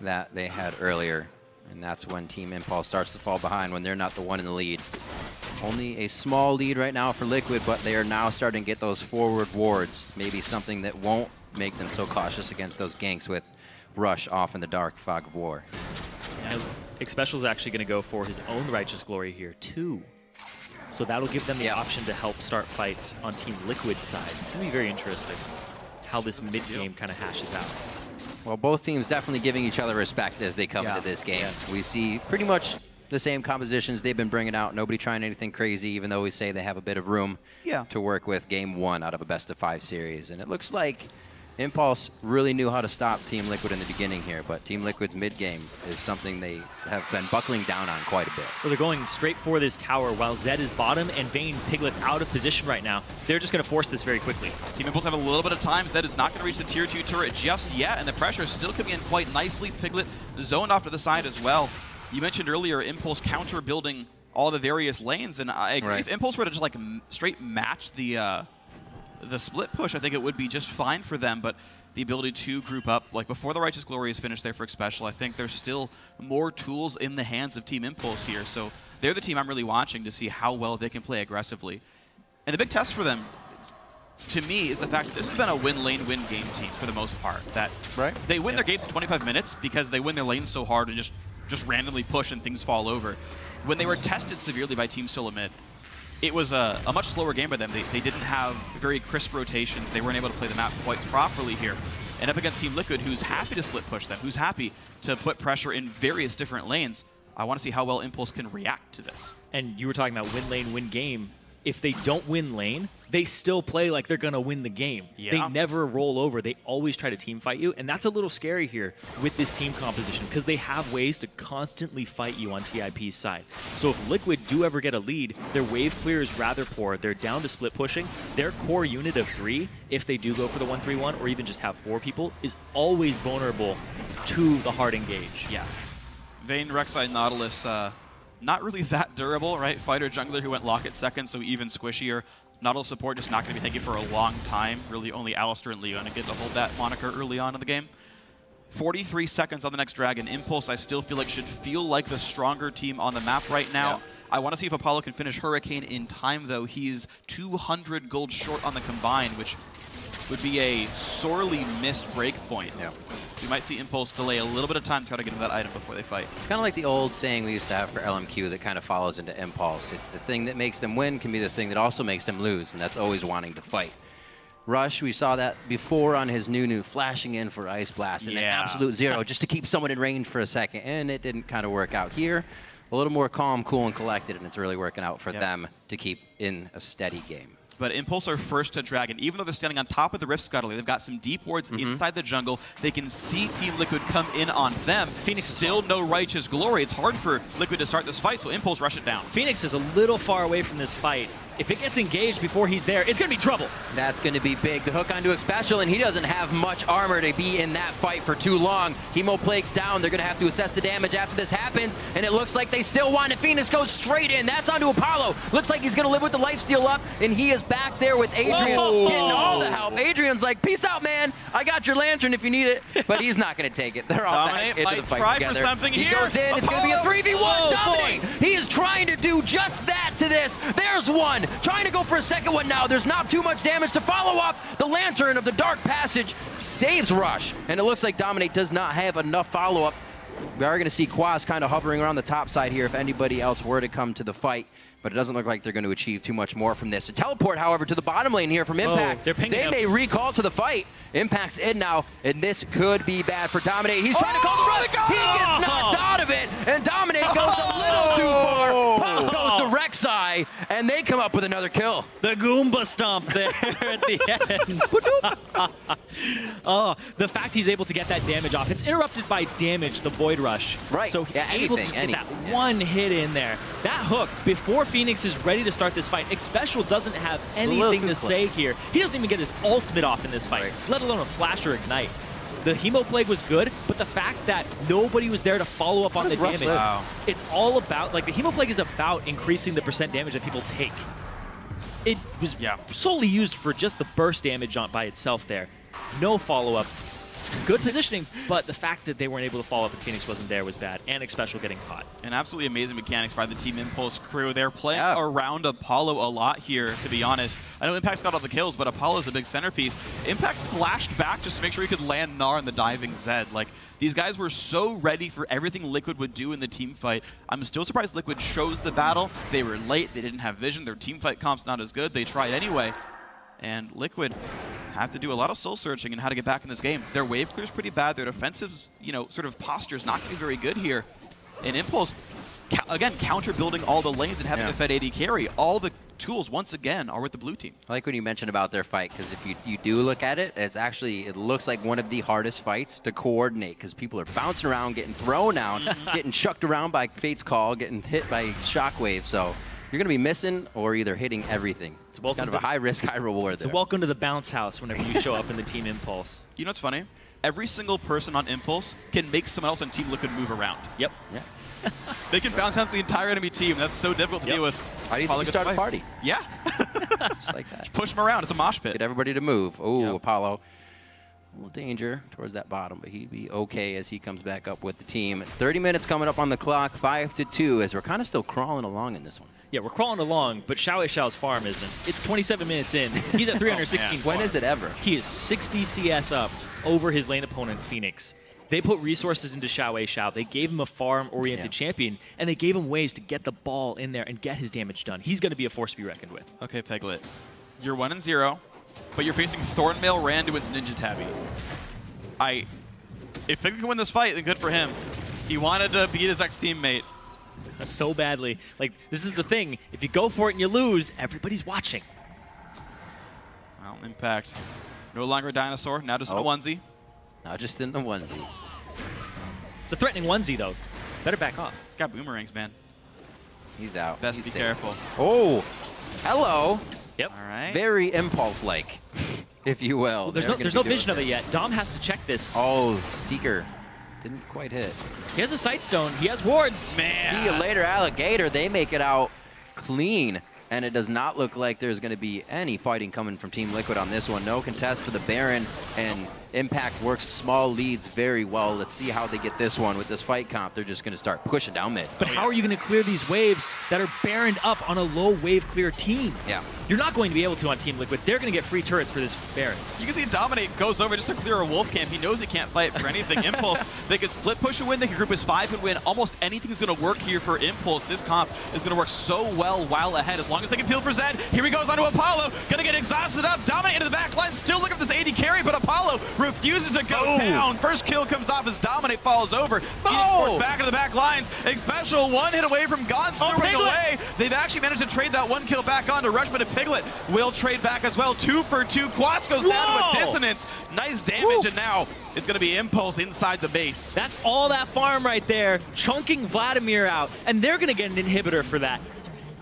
that they had earlier, and that's when Team Impulse starts to fall behind when they're not the one in the lead. Only a small lead right now for Liquid, but they are now starting to get those forward wards, maybe something that won't make them so cautious against those ganks with Rush off in the dark fog of war. Yeah, Xpecial's actually going to go for his own Righteous Glory here, too. So that'll give them the yeah. option to help start fights on Team Liquid's side. It's going to be very interesting how this mid-game kind of hashes out. Well, both teams definitely giving each other respect as they come yeah. into this game. Yeah. We see pretty much the same compositions they've been bringing out. Nobody trying anything crazy, even though we say they have a bit of room yeah. to work with game one out of a best-of-five series. And it looks like Impulse really knew how to stop Team Liquid in the beginning here, but Team Liquid's mid-game is something they have been buckling down on quite a bit. Well, they're going straight for this tower while Zed is bottom and Vayne Piglet's out of position right now. They're just going to force this very quickly. Team Impulse have a little bit of time. Zed is not going to reach the tier two turret just yet, and the pressure is still coming in quite nicely. Piglet zoned off to the side as well. You mentioned earlier Impulse counter-building all the various lanes, and I agree. Right. If Impulse were to just like m straight match the Uh, the split push, I think it would be just fine for them, but the ability to group up, like before the Righteous Glory is finished there for Xpecial, I think there's still more tools in the hands of Team Impulse here, so they're the team I'm really watching to see how well they can play aggressively. And the big test for them, to me, is the fact that this has been a win-lane-win game team for the most part, that right. they win yeah. their games in twenty-five minutes because they win their lanes so hard and just, just randomly push and things fall over. When they were tested severely by Team SoloMid, it was a, a much slower game by them. They, they didn't have very crisp rotations. They weren't able to play the map quite properly here. And up against Team Liquid, who's happy to split push them, who's happy to put pressure in various different lanes, I want to see how well Impulse can react to this. And you were talking about win lane, win game. if they don't win lane, they still play like they're going to win the game. Yeah. They never roll over. They always try to team fight you, and that's a little scary here with this team composition because they have ways to constantly fight you on T I P's side. So if Liquid do ever get a lead, their wave clear is rather poor. They're down to split pushing. Their core unit of three, if they do go for the one three one or even just have four people, is always vulnerable to the hard engage. Yeah. Vayne, Rek'Sai, Nautilus, uh, not really that durable, right? Fighter jungler who went lock at second, so even squishier. Nautilus support just not going to be taken for a long time. Really only Alistair and Leona get to hold that moniker early on in the game. forty-three seconds on the next Dragon. Impulse, I still feel like, should feel like the stronger team on the map right now. Yeah. I want to see if Apollo can finish Hurricane in time, though. He's two hundred gold short on the combine, which would be a sorely missed breakpoint. Yeah. We might see Impulse delay a little bit of time to try to get him that item before they fight. It's kind of like the old saying we used to have for L M Q that kind of follows into Impulse. It's the thing that makes them win can be the thing that also makes them lose, and that's always wanting to fight. Rush, we saw that before on his Nunu, flashing in for Ice Blast and yeah. an absolute zero just to keep someone in range for a second, and it didn't kind of work out here. A little more calm, cool, and collected, and it's really working out for yep. them to keep in a steady game. But Impulse are first to Dragon. Even though they're standing on top of the Rift Scuttler, they've got some deep wards mm-hmm. inside the jungle. They can see Team Liquid come in on them. FeniX still no Righteous Glory. It's hard for Liquid to start this fight, so Impulse rush it down. FeniX is a little far away from this fight. If it gets engaged before he's there, it's going to be trouble. That's going to be big. The hook onto Xpecial, and he doesn't have much armor to be in that fight for too long. Hemo Plague's down. They're going to have to assess the damage after this happens, and it looks like they still want it. FeniX goes straight in. That's onto Apollo. Looks like he's going to live with the lifesteal up, and he is back there with Adrian Whoa. getting all the help. Adrian's like, peace out, man. I got your lantern if you need it, but he's not going to take it. They're all Dominate back into the fight try together. For something he here. goes in. Apollo. It's going to be a three v one. Oh, Dominate. Boy. He is trying to do just that to this. There's one. Trying to go for a second one now. There's not too much damage to follow up. The Lantern of the Dark Passage saves Rush. And it looks like Dominate does not have enough follow-up. We are going to see Quas kind of hovering around the top side here if anybody else were to come to the fight. But it doesn't look like they're going to achieve too much more from this. A teleport, however, to the bottom lane here from Impact. Oh, they up. may recall to the fight. Impact's in now, and this could be bad for Dominate. He's trying oh, to call the rush. He gets knocked out of it, and Dominate goes a little too far. Pop goes to Rek'Sai, and they come up with another kill. The Goomba stomp there at the end. Oh, the fact he's able to get that damage off. It's interrupted by damage, the Void Rush. Right. So he's yeah, anything, able to just get anything. that yeah. one hit in there. That hook, before FeniX is ready to start this fight. Xpecial doesn't have anything to say here. He doesn't even get his ultimate off in this fight, right. let alone a flash or ignite. The Hemo Plague was good, but the fact that nobody was there to follow up on the damage, wow. it's all about, like the Hemo Plague is about increasing the percent damage that people take. It was yeah. solely used for just the burst damage by itself there. No follow-up. Good positioning, but the fact that they weren't able to follow up and FeniX wasn't there was bad, and Xpecial getting caught. And absolutely amazing mechanics by the Team Impulse crew. They're playing yeah. around Apollo a lot here, to be honest. I know Impact's got all the kills, but Apollo's a big centerpiece. Impact flashed back just to make sure he could land Gnar and the diving Zed. Like, these guys were so ready for everything Liquid would do in the team fight. I'm still surprised Liquid chose the battle. They were late, they didn't have vision, their team fight comp's not as good, they tried anyway. And Liquid have to do a lot of soul searching and how to get back in this game. Their wave clear's pretty bad. Their defensive's, you know, sort of posture's not going to be very good here. And Impulse, again, counter building all the lanes and having yeah. to Fed A D carry. All the tools, once again, are with the blue team. I like when you mentioned about their fight, because if you, you do look at it, it's actually, it looks like one of the hardest fights to coordinate, because people are bouncing around, getting thrown out, getting chucked around by Fate's Call, getting hit by Shockwave, so you're going to be missing or either hitting everything. It's kind of a high risk, high reward It's there. a welcome to the bounce house whenever you show up in the Team Impulse. You know what's funny? Every single person on Impulse can make someone else on Team Liquid move around. Yep. Yeah. They can bounce house the entire enemy team. That's so difficult to yep. deal with. How do you think you start a party? Yeah. Just like that. Just push them around. It's a mosh pit. Get everybody to move. Oh, yep. Apollo. A little danger towards that bottom, but he'd be okay as he comes back up with the team. thirty minutes coming up on the clock, five to two, as we're kind of still crawling along in this one. Yeah, we're crawling along, but XiaoWeiXiao's farm isn't. It's twenty-seven minutes in. He's at three hundred sixteen. oh, when is it ever? He is sixty C S up over his lane opponent, FeniX. They put resources into XiaoWeiXiao. They gave him a farm-oriented yeah. champion, and they gave him ways to get the ball in there and get his damage done. He's going to be a force to be reckoned with. Okay, Piglet, you're one and zero, but you're facing Thornmail Randuin's Ninja Tabby. I, if Piglet can win this fight, then good for him. He wanted to beat his ex-teammate. so badly. Like, this is the thing. If you go for it and you lose, everybody's watching. Well, Impact. No longer a dinosaur, now just oh. in a onesie. Now just in the onesie. It's a threatening onesie, though. Better back off. It's got boomerangs, man. He's out. Best He's be safe. careful. Oh! Hello! Yep. All right. Very Impulse-like, if you will. Well, there's They're no, there's no vision this. of it yet. Dom has to check this. Oh, Seeker. Didn't quite hit. He has a Sight Stone. He has wards. Man. See you later, Alligator. They make it out clean. And it does not look like there's going to be any fighting coming from Team Liquid on this one. No contest for the Baron, and Impact works small leads very well. Let's see how they get this one. With this fight comp, they're just going to start pushing down mid. But oh, how yeah. are you going to clear these waves that are Baroned up on a low wave clear team? Yeah. You're not going to be able to on Team Liquid. They're going to get free turrets for this Baron. You can see Dominate goes over just to clear a Wolf Camp. He knows he can't fight for anything. Impulse, they could split push a win. They could group as five and win. Almost anything's going to work here for Impulse. This comp is going to work so well while ahead. As long as they can peel for Zed. Here he goes onto Apollo. Going to get exhausted up. Dominate into the back line. Still looking for this A D carry, but Apollo refuses to go oh. down. First kill comes off as Dominate falls over. Oh. Back into the back lines. Xpecial one hit away from Gone, stirring oh, away. They've actually managed to trade that one kill back onto Rush, but a Piglet will trade back as well. Two for two. Quas goes Whoa. down with Dissonance. Nice damage, Woo. and now it's going to be Impulse inside the base. That's all that farm right there, chunking Vladimir out, and they're going to get an inhibitor for that.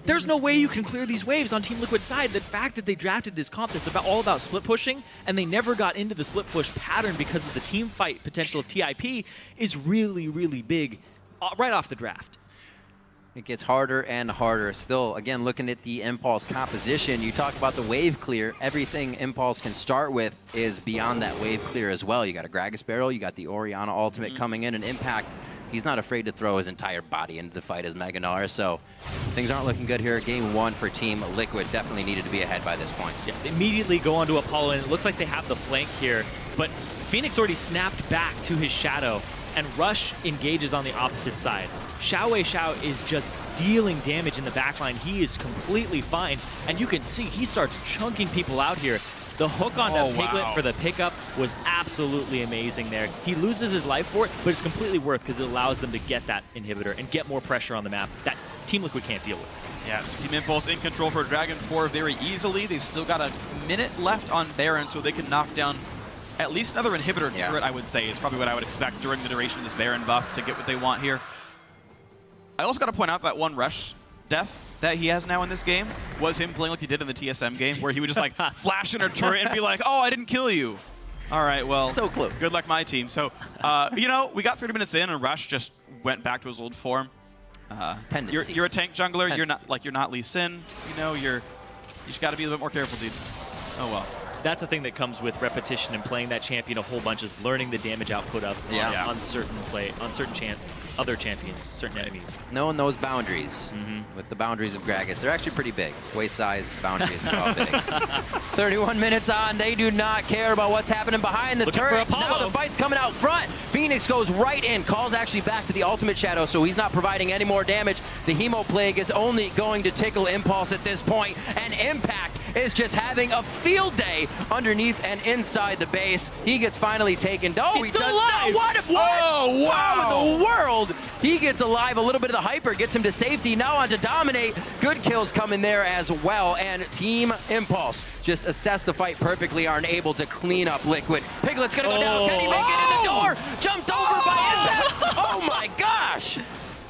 There's no way you can clear these waves on Team Liquid's side. The fact that they drafted this comp that's about, all about split pushing, and they never got into the split push pattern because of the team fight potential of T I P, is really, really big right off the draft. It gets harder and harder. Still, again, looking at the Impulse composition, you talk about the wave clear. Everything Impulse can start with is beyond that wave clear as well. You got a Gragas barrel, you got the Orianna ultimate mm-hmm. coming in, and Impact. He's not afraid to throw his entire body into the fight as Gnar, so things aren't looking good here. Game one for Team Liquid. Definitely needed to be ahead by this point. Yeah, they immediately go onto Apollo, and it looks like they have the flank here, but FeniX already snapped back to his shadow, and Rush engages on the opposite side. XiaoWeiXiao is just dealing damage in the backline. He is completely fine, and you can see he starts chunking people out here. The hook on oh, Piglet wow. for the pickup was absolutely amazing there. He loses his life for it, but it's completely worth because it allows them to get that inhibitor and get more pressure on the map that Team Liquid can't deal with. Yeah, so Team Impulse in control for Dragon four very easily. They've still got a minute left on Baron, so they can knock down at least another inhibitor yeah. turret, I would say, is probably what I would expect during the duration of this Baron buff to get what they want here. I also got to point out that one Rush death that he has now in this game was him playing like he did in the T S M game, where he would just like flash in a turret and be like, oh, I didn't kill you. All right, well, so close. Good luck my team. So, uh, you know, we got thirty minutes in and Rush just went back to his old form. Uh, you're, you're a tank jungler. Tendencies. You're not like you're not Lee Sin. You know, you're, you just got to be a little bit more careful, dude. Oh, well. That's the thing that comes with repetition and playing that champion a whole bunch is learning the damage output of yeah. on, yeah. on certain play, on certain champ. other champions, certain enemies. Knowing those boundaries, mm-hmm. with the boundaries of Gragas, they're actually pretty big. Waist-sized boundaries are all big. thirty-one minutes on, they do not care about what's happening behind the Looking turret. Now the fight's coming out front. FeniX goes right in, calls actually back to the ultimate shadow, so he's not providing any more damage. The Hemo Plague is only going to tickle Impulse at this point, and Impact is just having a field day underneath and inside the base. He gets finally taken. Oh, he's he still does alive. Not. What? What? Oh, wow. How in the world? He gets alive, a little bit of the hyper, gets him to safety, now on to Dominate. Good kills come in there as well, and Team Impulse just assess the fight perfectly, aren't able to clean up Liquid. Piglet's gonna go oh. down, can he make oh. it in the door? Jumped over oh. by Impact, oh my gosh!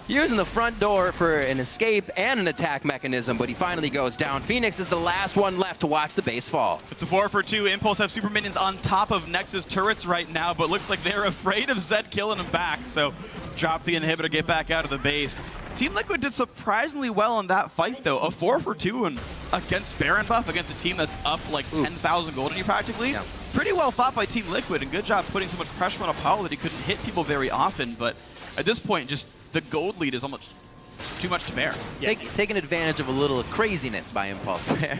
Using the front door for an escape and an attack mechanism, but he finally goes down. FeniX is the last one left to watch the base fall. It's a four for two. Impulse have super minions on top of Nex's turrets right now, but looks like they're afraid of Zed killing him back, so drop the inhibitor, get back out of the base. Team Liquid did surprisingly well in that fight, though. A four for two and against Baron buff, against a team that's up like ten thousand gold on you practically. Yeah. Pretty well fought by Team Liquid, and good job putting so much pressure on Apollo that he couldn't hit people very often, but at this point, just the gold lead is almost too much to bear. Yeah. Take, taking advantage of a little craziness by Impulse there.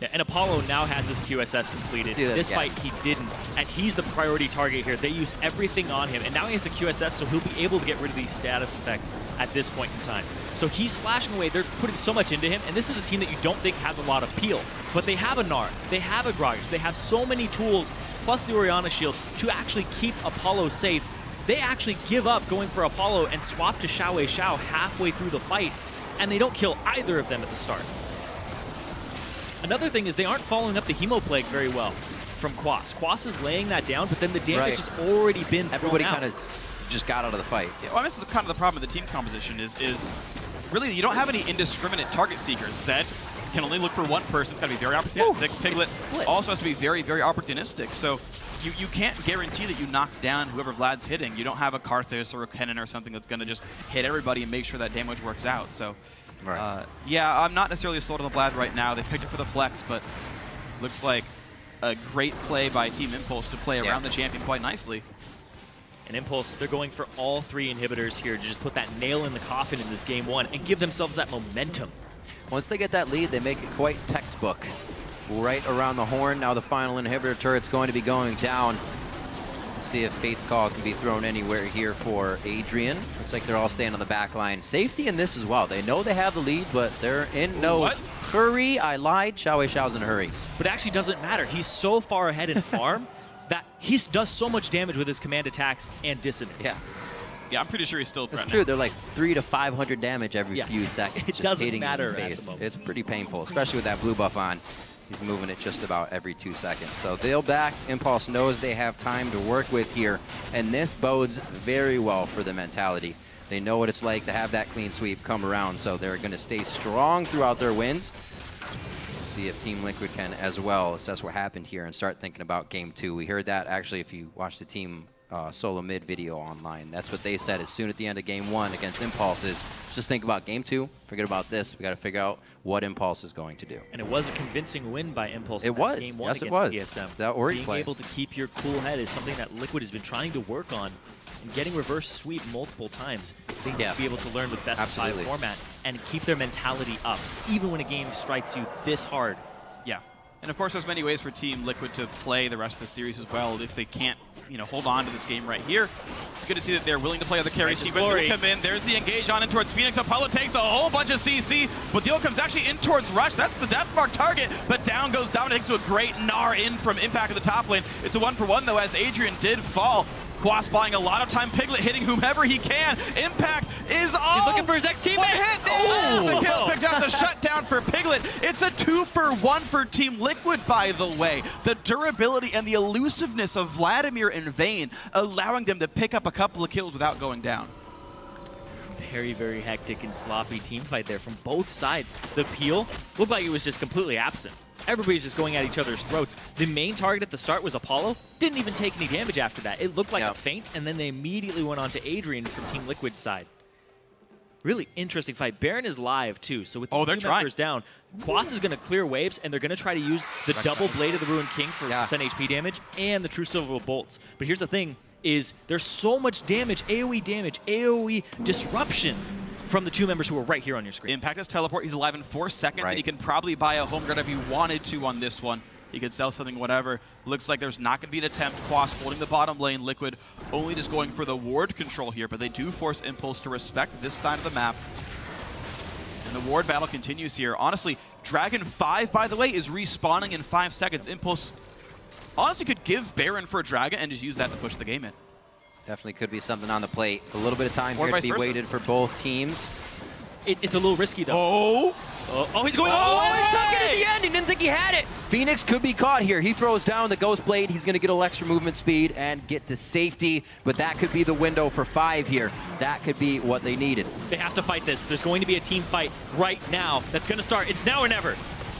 Yeah, and Apollo now has his Q S S completed. That, this yeah. fight he didn't, and he's the priority target here. They use everything on him, and now he has the Q S S, so he'll be able to get rid of these status effects at this point in time. So he's flashing away. They're putting so much into him, and this is a team that you don't think has a lot of peel, but they have a Gnar, they have a Gragas, they have so many tools, plus the Orianna shield, to actually keep Apollo safe. they actually give up going for Apollo and swap to XiaoWeiXiao halfway through the fight, and they don't kill either of them at the start. Another thing is they aren't following up the Hemoplague very well from Quas. Quas is laying that down, but then the damage right. has already been Everybody kind of just got out of the fight. Yeah, well, this is kind of the problem with the team composition is, is really you don't have any indiscriminate target seekers. Zed can only look for one person. It's got to be very opportunistic. Ooh, Piglet also has to be very, very opportunistic. So you, you can't guarantee that you knock down whoever Vlad's hitting. You don't have a Karthus or a Kennen or something that's going to just hit everybody and make sure that damage works out. So right. uh, yeah, I'm not necessarily sold on the Vlad right now. They picked it for the flex, but looks like a great play by Team Impulse to play yeah. around the champion quite nicely. And Impulse, they're going for all three inhibitors here to just put that nail in the coffin in this game one and give themselves that momentum. Once they get that lead, they make it quite textbook. Right around the horn, now the final inhibitor turret's going to be going down. Let's see if Fate's Call can be thrown anywhere here for Adrian. Looks like they're all staying on the back line. Safety in this as well. They know they have the lead, but they're in no what? hurry. I lied. XiaoWeiXiao's in a hurry. But it actually doesn't matter. He's so far ahead in farm that he does so much damage with his command attacks and dissonance. Yeah. Yeah, I'm pretty sure he's still threatening. It's true. They're like three to five hundred damage every yeah. few seconds. It just doesn't hitting matter. In the face. It's pretty painful, especially with that blue buff on. He's moving it just about every two seconds. So they'll back. Impulse knows they have time to work with here, and this bodes very well for the mentality. They know what it's like to have that clean sweep come around, so they're going to stay strong throughout their wins. See if Team Liquid can as well assess what happened here and start thinking about game two. We heard that actually if you watch the team uh, solo mid video online. That's what they said as soon at the end of game one against Impulse is just think about game two, forget about this. We got to figure out what Impulse is going to do. And it was a convincing win by Impulse. It was. Game one yes, it was. E S M. That Being play. able to keep your cool head is something that Liquid has been trying to work on. And getting reverse sweep multiple times, they need yeah. to be able to learn the best of five format and keep their mentality up, even when a game strikes you this hard. Yeah. And of course, there's many ways for Team Liquid to play the rest of the series as well. If they can't, you know, hold on to this game right here, it's good to see that they're willing to play other carries. Team Liquid come in. There's the engage on in towards FeniX. Apollo takes a whole bunch of C C, but the ult comes actually in towards Rush. That's the death mark target, but down goes Dominic to a great Gnar in from Impact at the top lane. It's a one for one though, as Adrian did fall. Quas buying a lot of time. Piglet hitting whomever he can. Impact is all. He's looking for his ex-teammate. One hit. Oh. The kill picked up the shutdown for Piglet. It's a two for one for Team Liquid, by the way. The durability and the elusiveness of Vladimir and Vayne allowing them to pick up a couple of kills without going down. Very, very hectic and sloppy team fight there from both sides. The peel looked like it was just completely absent. Everybody's just going at each other's throats. The main target at the start was Apollo. Didn't even take any damage after that. It looked like yep. a feint, and then they immediately went on to Adrian from Team Liquid's side. Really interesting fight. Baron is live, too, so with the oh, team members down, Quas is going to clear waves, and they're going to try to use the That's double nice. Blade of the Ruined King for yeah. percent H P damage and the True Silver Bolts. But here's the thing, is there's so much damage, AoE damage, AoE disruption from the two members who are right here on your screen. Impact has teleport. He's alive in four seconds, right. and he can probably buy a home guard if he wanted to on this one. He could sell something, whatever. Looks like there's not going to be an attempt. Quas holding the bottom lane. Liquid only just going for the ward control here, but they do force Impulse to respect this side of the map. And the ward battle continues here. Honestly, Dragon five, by the way, is respawning in five seconds. Impulse honestly could give Baron for a Dragon and just use that to push the game in. Definitely could be something on the plate. A little bit of time here to be waited for both teams. It, it's a little risky, though. Oh! Oh, oh he's going all the way! He took it at the end! He didn't think he had it! FeniX could be caught here. He throws down the Ghost Blade. He's going to get a little extra movement speed and get to safety, but that could be the window for five here. That could be what they needed. They have to fight this. There's going to be a team fight right now that's going to start. It's now or never.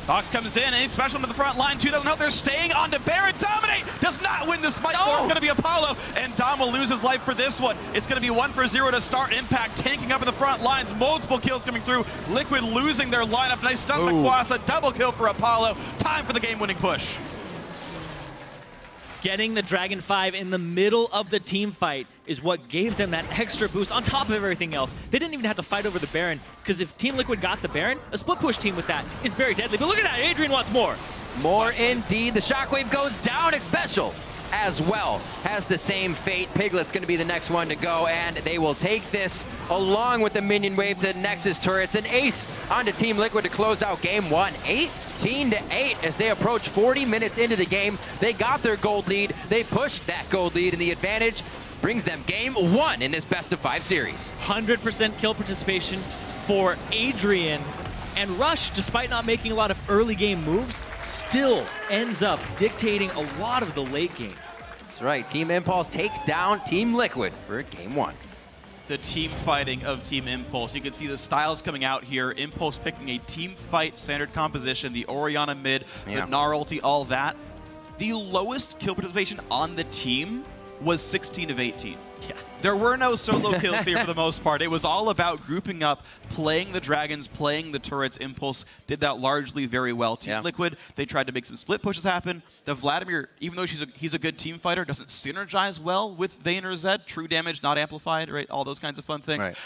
Fox comes in, and special to the front line. two thousand health, they're staying on to Baron. Dominate does not win the Smite. No. It's going to be Apollo, and Dom will lose his life for this one. It's going to be one for zero to start. Impact tanking up in the front lines. Multiple kills coming through. Liquid losing their lineup. Nice stun by Quas, a double kill for Apollo. Time for the game-winning push. Getting the Dragon five in the middle of the team fight is what gave them that extra boost on top of everything else. They didn't even have to fight over the Baron, because if Team Liquid got the Baron, a split push team with that is very deadly. But look at that, Adrian wants more. More indeed. The Shockwave goes down. Xpecial as well has the same fate. Piglet's going to be the next one to go, and they will take this along with the minion wave to the Nexus turrets. An ace onto Team Liquid to close out game one. eighteen to eight as they approach forty minutes into the game. They got their gold lead. They pushed that gold lead, and the advantage brings them game one in this best of five series. one hundred percent kill participation for Adrian. And Rush, despite not making a lot of early game moves, still ends up dictating a lot of the late game. That's right. Team Impulse take down Team Liquid for game one. The team fighting of Team Impulse. You can see the styles coming out here. Impulse picking a team fight standard composition, the Orianna mid, yeah. the Gnar ulti, all that. The lowest kill participation on the team was sixteen of eighteen. Yeah. There were no solo kills here for the most part. It was all about grouping up, playing the dragons, playing the turrets. Impulse did that largely very well. Team yeah. Liquid, they tried to make some split pushes happen. The Vladimir, even though she's a, he's a good team fighter, doesn't synergize well with Vayne or Zed. True damage, not amplified, right? All those kinds of fun things. Right.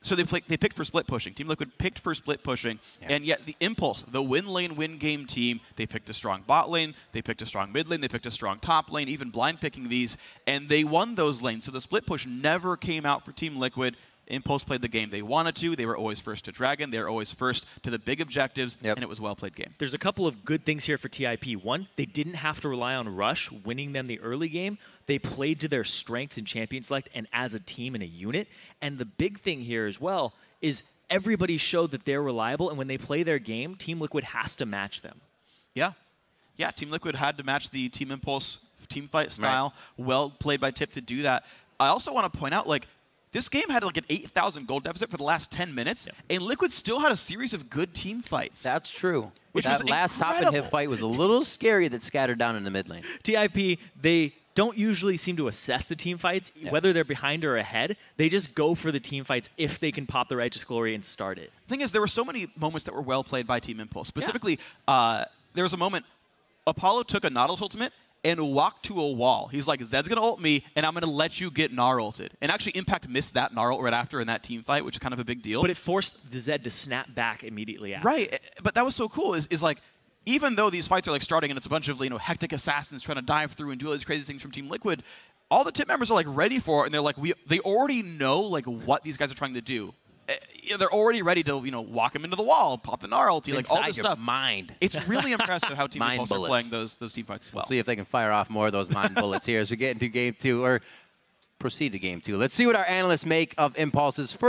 So they, play, they picked for split pushing. Team Liquid picked for split pushing, yeah. and yet the Impulse, the win lane, win game team, they picked a strong bot lane, they picked a strong mid lane, they picked a strong top lane, even blind picking these, and they won those lanes. So the split push never came out for Team Liquid. Impulse played the game they wanted to. They were always first to Dragon. They were always first to the big objectives, yep. and it was a well-played game. There's a couple of good things here for T I P. One, they didn't have to rely on Rush winning them the early game. They played to their strengths in Champion Select and as a team and a unit. And the big thing here as well is everybody showed that they're reliable, and when they play their game, Team Liquid has to match them. Yeah. Yeah, Team Liquid had to match the Team Impulse team fight style. Right. Well played by T I P to do that. I also want to point out, like, this game had like an eight thousand gold deficit for the last ten minutes, yep. and Liquid still had a series of good team fights. That's true. Which that last top and hip fight was a little scary that scattered down in the mid lane. T I P, they don't usually seem to assess the team fights, yep. whether they're behind or ahead. They just go for the team fights if they can pop the Righteous Glory and start it. The thing is, there were so many moments that were well played by Team Impulse. Specifically, yeah. uh, there was a moment Apollo took a Nautilus ultimate and walk to a wall. He's like, Zed's gonna ult me, and I'm gonna let you get Gnar ulted. And actually, Impact missed that Gnar ult right after in that team fight, which is kind of a big deal. But it forced the Zed to snap back immediately after. Right, but that was so cool, is, is like, even though these fights are like starting and it's a bunch of, you know, hectic assassins trying to dive through and do all these crazy things from Team Liquid, all the T I P members are like ready for it, and they're like, we, they already know like what these guys are trying to do. They're already ready to, you know, walk him into the wall, pop the Gnar ulti, like all this stuff. Mind. It's really impressive how Team Impulse are playing those those team fights as well. We'll see if they can fire off more of those mind bullets here as we get into game two, or proceed to game two. Let's see what our analysts make of Impulse's first.